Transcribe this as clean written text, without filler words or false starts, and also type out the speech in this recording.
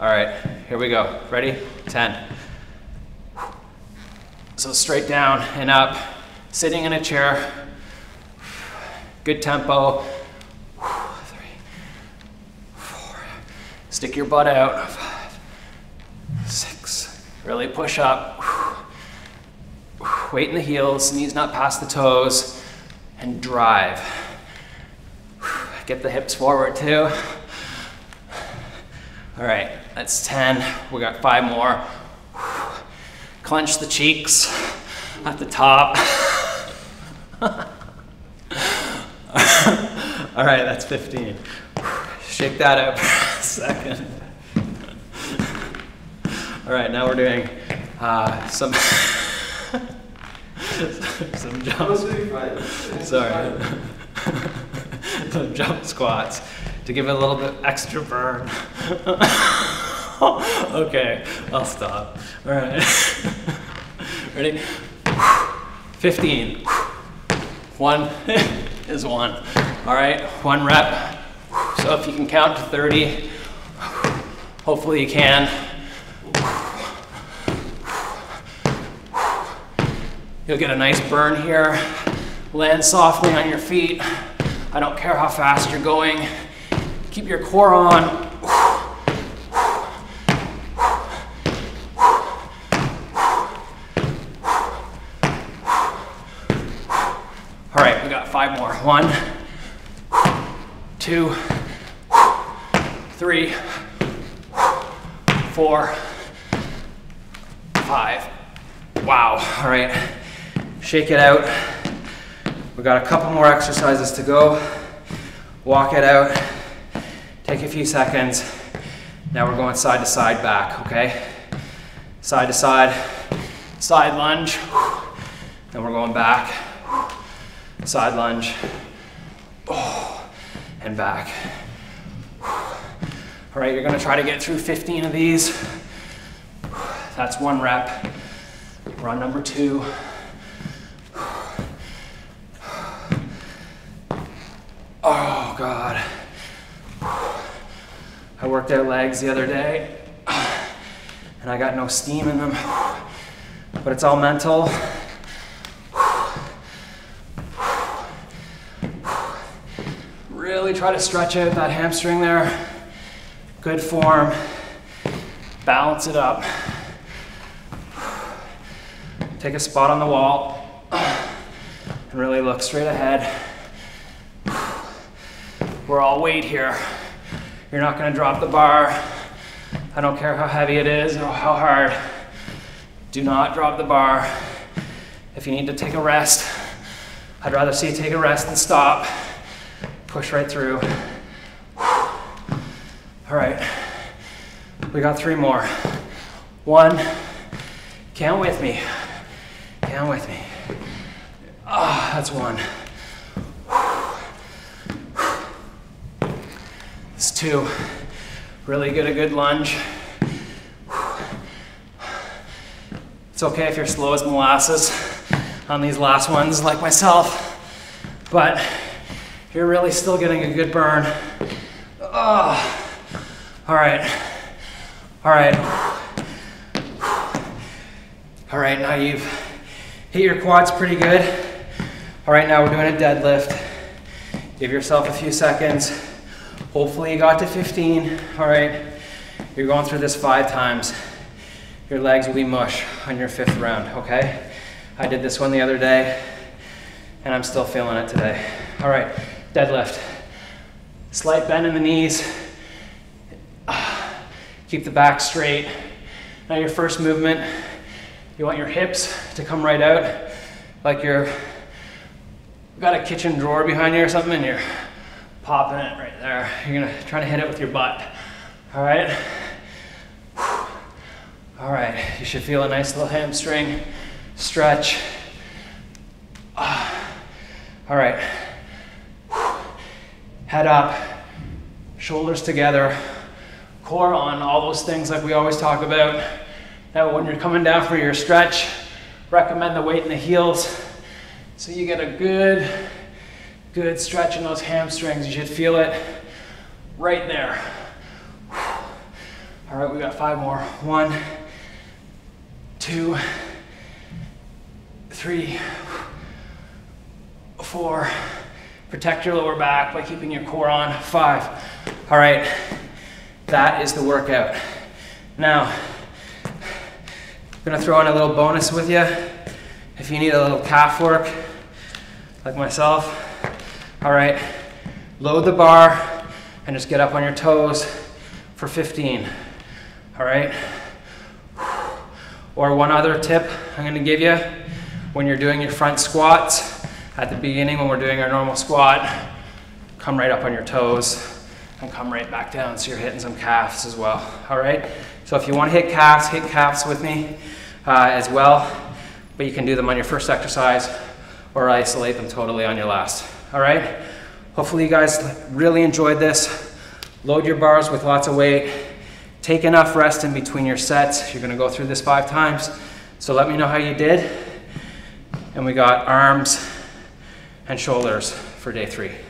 All right, here we go. Ready? 10. So straight down and up, sitting in a chair, good tempo. 3, 4, stick your butt out. 5, 6, really push up. Weight in the heels, knees not past the toes, and drive. Get the hips forward too. All right, that's 10. We got 5 more. Clench the cheeks at the top. All right, that's 15. Shake that up for a second. All right, now we're doing some jumps. Sorry. Some jump squats to give it a little bit extra burn. Okay, I'll stop. All right. Ready? 15. One is one. All right, 1 rep. So if you can count to 30, hopefully you can. You'll get a nice burn here. Land softly on your feet. I don't care how fast you're going. Keep your core on. All right, we got 5 more. 1, 2, 3, 4, 5. Wow, all right, shake it out. We got a couple more exercises to go. Walk it out, take a few seconds. Now we're going side to side back, okay? Side to side, side lunge, then we're going back. Side lunge, and back. All right, you're gonna try to get through 15 of these. That's 1 rep. We're on number 2. Oh God. I worked out legs the other day and I got no steam in them, but it's all mental. Really try to stretch out that hamstring there. Good form. Balance it up. Take a spot on the wall and really look straight ahead. We're all weight here. You're not going to drop the bar. I don't care how heavy it is or how hard. Do not drop the bar. If you need to take a rest, I'd rather see you take a rest than stop. Push right through. All right, we got 3 more. 1, count with me, count with me. Ah, that's 1. That's 2. Really get a good lunge. It's okay if you're slow as molasses on these last ones like myself, but you're really still getting a good burn. Oh. All right, all right. All right, now you've hit your quads pretty good. All right, now we're doing a deadlift. Give yourself a few seconds. Hopefully you got to 15. All right, you're going through this 5 times. Your legs will be mush on your 5th round, okay? I did this one the other day and I'm still feeling it today. All right. Deadlift, slight bend in the knees, keep the back straight. Now your first movement, you want your hips to come right out, like you've got a kitchen drawer behind you or something and you're popping it right there. You're gonna try to hit it with your butt, all right? All right, you should feel a nice little hamstring stretch. All right. Head up, shoulders together, core on, all those things like we always talk about. Now when you're coming down for your stretch, recommend the weight in the heels so you get a good stretch in those hamstrings. You should feel it right there. All All right, we got 5 more. 1, 2, 3, 4. Protect your lower back by keeping your core on. 5. All right, that is the workout. Now, I'm gonna throw in a little bonus with you. If you need a little calf work, like myself, all right, load the bar and just get up on your toes for 15, all right? Or one other tip I'm gonna give you, when you're doing your front squats, at the beginning when we're doing our normal squat, come right up on your toes and come right back down, so you're hitting some calves as well, all right? So if you wanna hit calves with me as well, but you can do them on your first exercise or isolate them totally on your last, all right? Hopefully you guys really enjoyed this. Load your bars with lots of weight. Take enough rest in between your sets. You're gonna go through this 5 times. So let me know how you did. And we got arms and shoulders for day 3.